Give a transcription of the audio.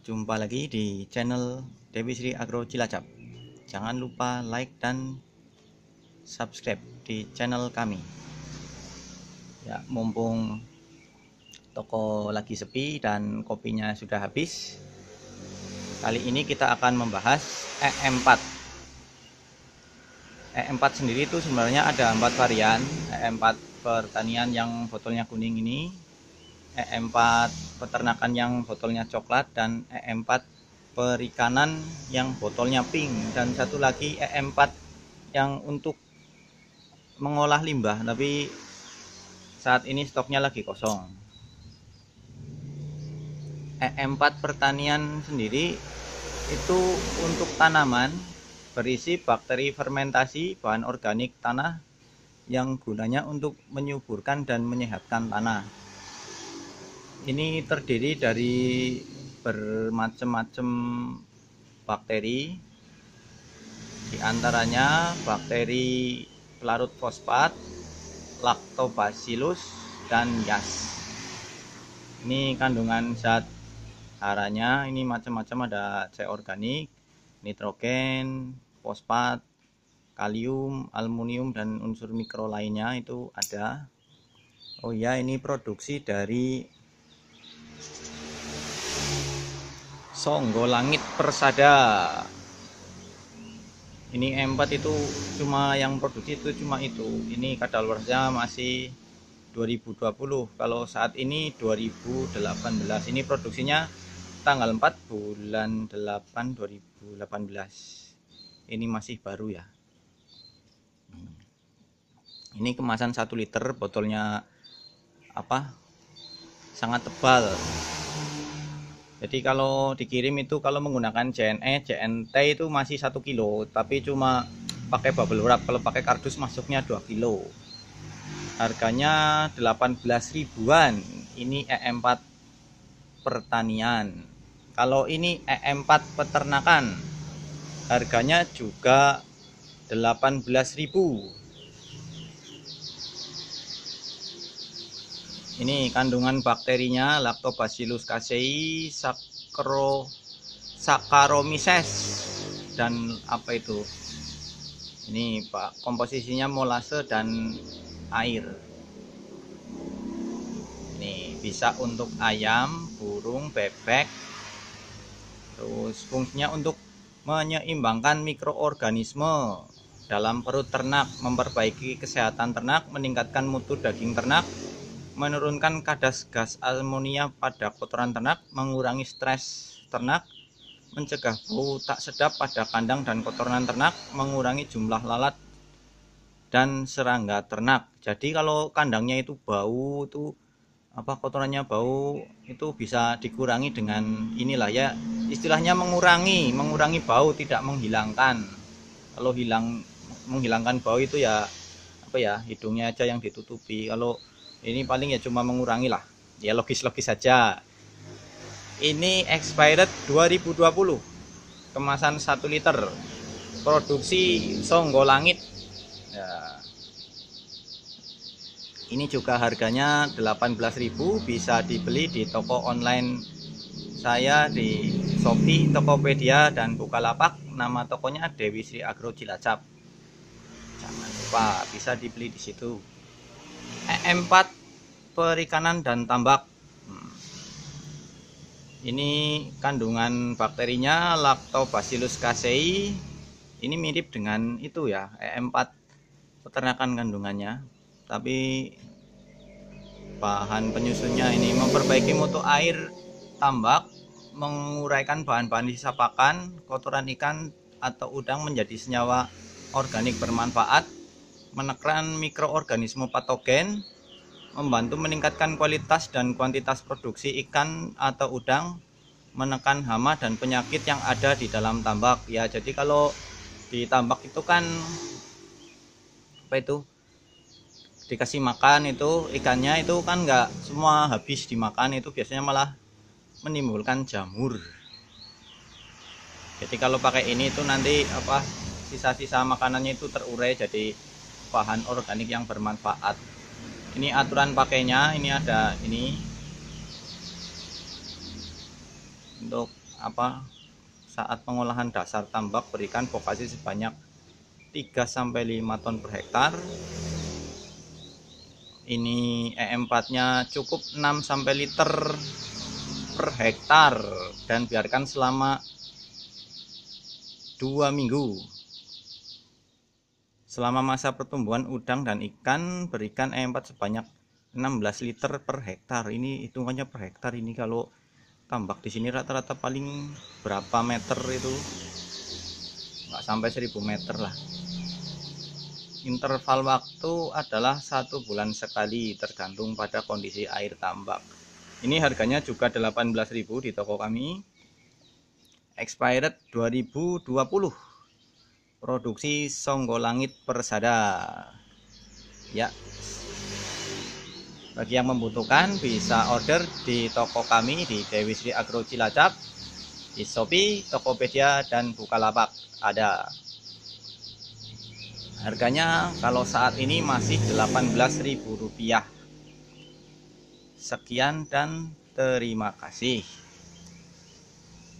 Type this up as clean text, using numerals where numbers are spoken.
Jumpa lagi di channel Dewi Sri Agro Cilacap. Jangan lupa like dan subscribe di channel kami. Ya, mumpung toko lagi sepi dan kopinya sudah habis, kali ini kita akan membahas EM4. EM4 sendiri itu sebenarnya ada 4 varian. EM4 pertanian yang botolnya kuning ini, EM4 peternakan yang botolnya coklat, dan EM4 perikanan yang botolnya pink, dan satu lagi EM4 yang untuk mengolah limbah, tapi saat ini stoknya lagi kosong. EM4 pertanian sendiri itu untuk tanaman berisi bakteri fermentasi bahan organik tanah yang gunanya untuk menyuburkan dan menyehatkan tanah. Ini terdiri dari bermacam-macam bakteri, diantaranya bakteri pelarut fosfat, Lactobacillus, dan yeast. Ini kandungan zat haranya, ini macam-macam, ada C organik, nitrogen, fosfat, kalium, aluminium, dan unsur mikro lainnya itu ada. Oh ya, ini produksi dari Songgolangit Persada. Ini EM4 itu cuma yang produksi itu cuma itu. Ini kadaluarsanya masih 2020. Kalau saat ini 2018. Ini produksinya tanggal 4 bulan 8 2018. Ini masih baru ya. Ini kemasan 1 liter, botolnya sangat tebal. Jadi kalau dikirim itu kalau menggunakan JNE, JNT itu masih 1 kilo, tapi cuma pakai bubble wrap. Kalau pakai kardus masuknya 2 kilo. Harganya 18 ribuan. Ini EM4 pertanian. Kalau ini EM4 peternakan, harganya juga 18.000. Ini kandungan bakterinya Lactobacillus casei, Saccharomyces, dan ini Pak, komposisinya molase dan air. Nih, bisa untuk ayam, burung, bebek. Terus fungsinya untuk menyeimbangkan mikroorganisme dalam perut ternak, memperbaiki kesehatan ternak, meningkatkan mutu daging ternak, menurunkan kadar gas amonia pada kotoran ternak, mengurangi stres ternak, mencegah bau tak sedap pada kandang dan kotoran ternak, mengurangi jumlah lalat dan serangga ternak. Jadi kalau kandangnya itu bau, itu kotorannya bau, itu bisa dikurangi dengan inilah ya, istilahnya mengurangi bau, tidak menghilangkan. Kalau menghilangkan bau itu ya hidungnya aja yang ditutupi. Kalau ini paling ya cuma mengurangi lah ya, logis saja. Ini expired 2020, kemasan 1 liter, produksi Songgolangit ya. Ini juga harganya 18.000, bisa dibeli di toko online saya di Shopee, Tokopedia, dan Bukalapak. Nama tokonya Dewi Sri Agro Cilacap. Jangan lupa, bisa dibeli di situ. EM4 perikanan dan tambak. Ini kandungan bakterinya Lactobacillus casei. Ini mirip dengan itu ya, EM4 peternakan kandungannya. Tapi bahan penyusunnya ini memperbaiki mutu air tambak, menguraikan bahan-bahan sisa pakan, kotoran ikan atau udang menjadi senyawa organik bermanfaat, menekan mikroorganisme patogen, membantu meningkatkan kualitas dan kuantitas produksi ikan atau udang, menekan hama dan penyakit yang ada di dalam tambak. Ya, jadi kalau di tambak itu kan dikasih makan itu, ikannya itu kan nggak semua habis dimakan, itu biasanya malah menimbulkan jamur. Jadi kalau pakai ini itu nanti sisa-sisa makanannya itu terurai jadi bahan organik yang bermanfaat. Ini aturan pakainya, ini ada ini untuk apa saat pengolahan dasar tambak berikan fokasi sebanyak 3-5 ton per hektar. Ini EM4-nya cukup 6 liter per hektar dan biarkan selama 2 minggu. Selama masa pertumbuhan udang dan ikan, berikan EM4 sebanyak 16 liter per hektar. Ini hitungannya per hektar. Ini kalau tambak di sini rata-rata paling berapa meter itu? Nggak sampai 1000 meter lah. Interval waktu adalah 1 bulan sekali, tergantung pada kondisi air tambak. Ini harganya juga 18.000 di toko kami. Expired 2020. Produksi Songgolangit Persada. Ya. Bagi yang membutuhkan bisa order di toko kami di Dewi Sri Agro Cilacap, di Shopee, Tokopedia dan Bukalapak ada. Harganya kalau saat ini masih Rp18.000. Sekian dan terima kasih.